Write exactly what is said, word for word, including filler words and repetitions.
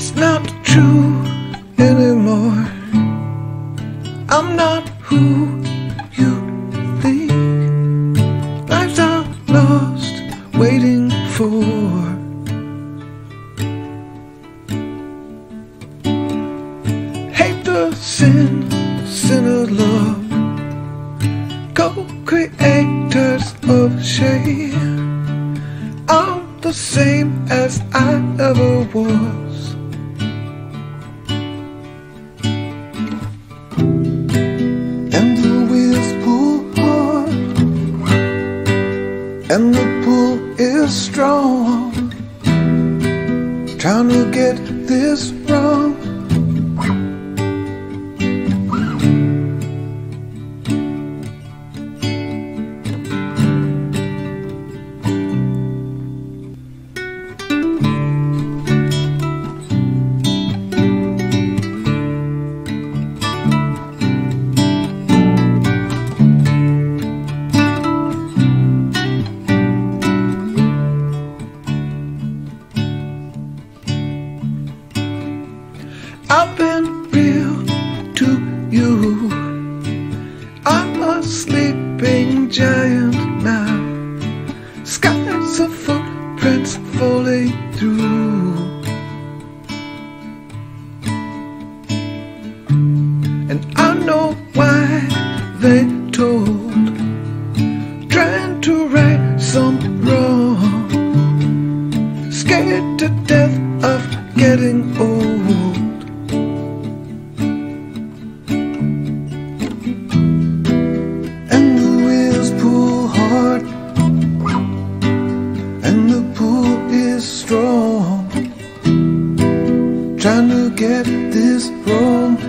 It's not true anymore. I'm not who you think. Lives are lost waiting for. Hate the sin, sinner love. Co-creators of shame. I'm the same as I ever was. And the wheels pull hard, and the pull is strong. Trying to get this wrong. I've been real to you. I'm a sleeping giant now. Skies of footprints falling through. And I know why they told. Trying to right some wrong. Scared to death of getting old. Trying to get this wrong.